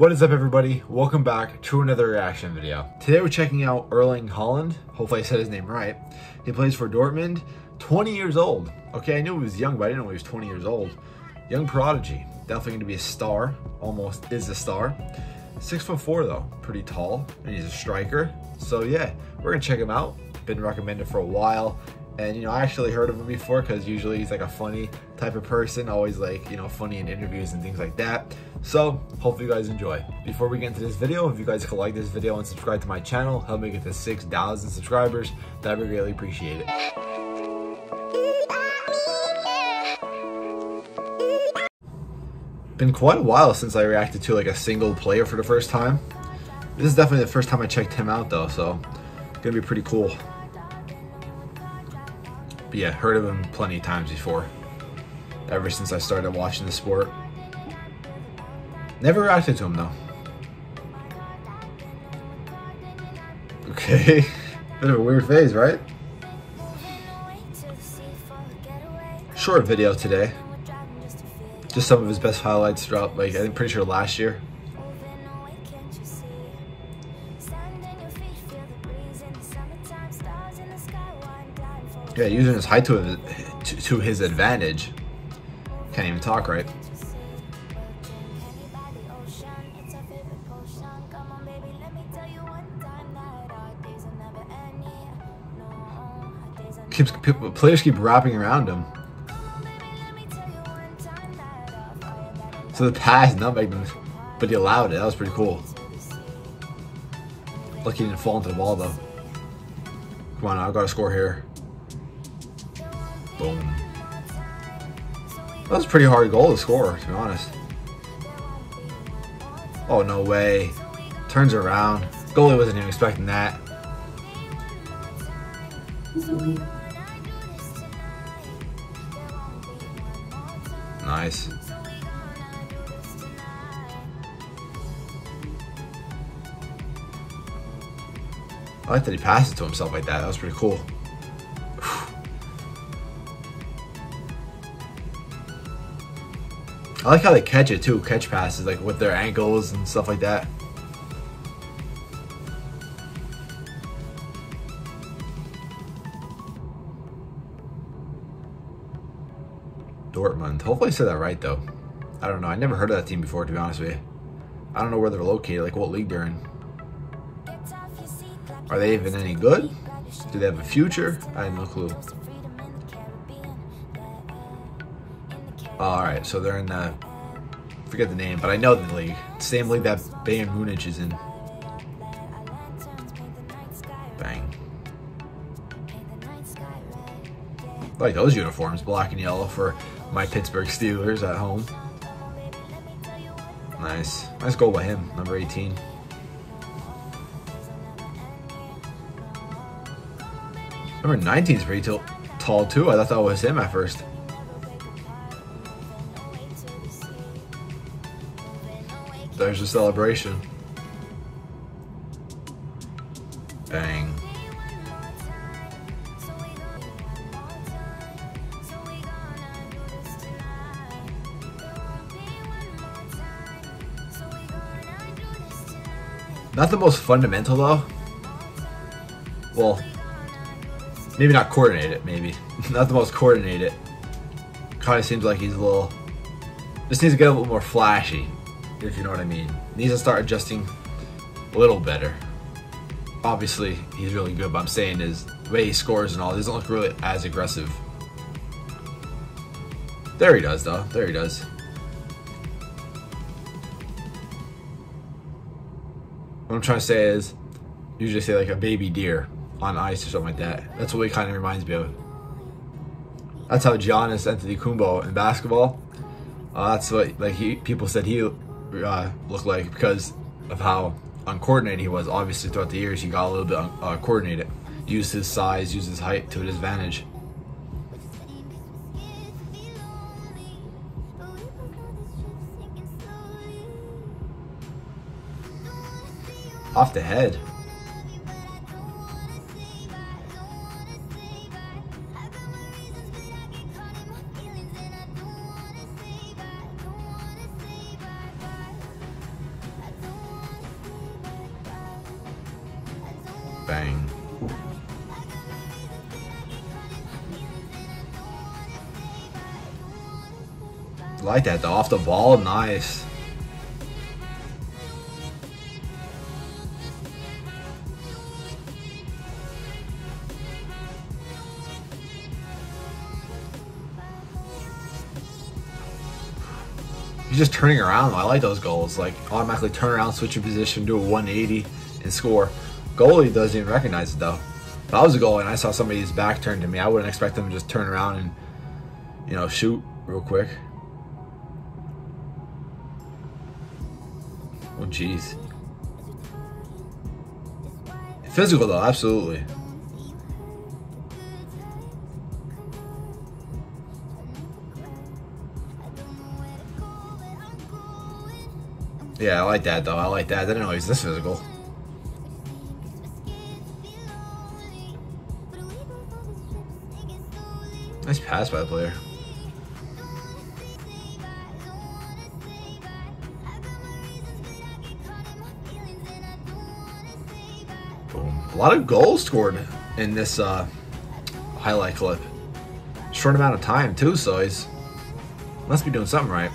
What is up, everybody? Welcome back to another reaction video. Today we're checking out Erling Haaland. Hopefully I said his name right. He plays for Dortmund, 20 years old. Okay, I knew he was young, but I didn't know he was 20 years old. Young prodigy, definitely going to be a star, almost is a star. 6'4" though, pretty tall, and he's a striker. So yeah, we're gonna check him out. Been recommended for a while. And, you know, I actually heard of him before because usually he's like a funny type of person, always like, you know, funny in interviews and things like that. So hopefully you guys enjoy. Before we get into this video, if you guys could like this video and subscribe to my channel, help me get to 6,000 subscribers, that'd be really appreciated. Been quite a while since I reacted to like a single player for the first time. This is definitely the first time I checked him out though, so it's gonna be pretty cool. But yeah, heard of him plenty of times before, ever since I started watching the sport. Never reacted to him though. Okay, bit of a weird phase, right? Short video today. Just some of his best highlights throughout, like I'm pretty sure last year. Yeah, using his height to his advantage. Can't even talk right. Players keep wrapping around him. So the pass nutmegged him, but he allowed it. That was pretty cool. Lucky he didn't fall into the ball though. Come on, I've got to score here. Boom. That was a pretty hard goal to score, to be honest. Oh, no way. Turns around. Goalie wasn't even expecting that. Nice. I like that he passed it to himself like that. That was pretty cool. I like how they catch it too, catch passes, like with their ankles and stuff like that. Dortmund. Hopefully I said that right though. I don't know. I never heard of that team before, to be honest with you. I don't know where they're located, like what league they're in. Are they even any good? Do they have a future? I have no clue. Alright, so they're in the, forget the name, but I know the league. Same league that Bayern Munich is in. Bang. I like those uniforms, black and yellow for my Pittsburgh Steelers at home. Nice. Nice goal by him, number 18. Number 19 is pretty tall too. I thought that was him at first. There's a celebration. Bang. Not the most fundamental though. Well, maybe not coordinated, maybe. Not the most coordinated. Kind of seems like he's a little, just needs to get a little more flashy. If you know what I mean. Needs to start adjusting a little better. Obviously, he's really good, but I'm saying is the way he scores and all, he doesn't look really as aggressive. There he does, though. There he does. What I'm trying to say is, usually say like a baby deer on ice or something like that. That's what he kind of reminds me of. That's how Giannis Antetokounmpo in basketball. That's what like people said he looked like because of how uncoordinated he was. Obviously, throughout the years, he got a little bit coordinated. Used his size, used his height to his advantage. Off the head. bang. Like that, off the ball, nice. He's just turning around. I like those goals. Like, automatically turn around, switch your position, do a 180, and score. Goalie doesn't even recognize it, though. If I was a goalie and I saw somebody's back turned to me, I wouldn't expect them to just turn around and, you know, shoot real quick. Oh, jeez. Physical, though, absolutely. Yeah, I like that, though. I like that. I didn't know he was this physical. Nice pass by the player. Boom. A lot of goals scored in this highlight clip. Short amount of time, too, so he's must be doing something right.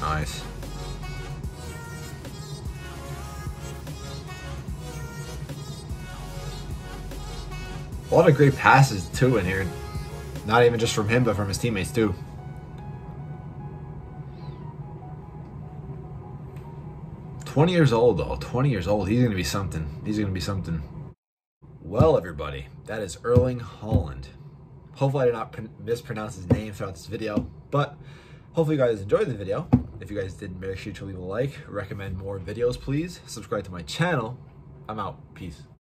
Nice. A lot of great passes too in here. Not even just from him, but from his teammates too. Twenty years old. He's gonna be something. He's gonna be something. Well, everybody, that is Erling Haaland. Hopefully, I did not mispronounce his name throughout this video, but hopefully, you guys enjoyed the video. If you guys did, make sure to leave a like, recommend more videos, please. Subscribe to my channel. I'm out. Peace.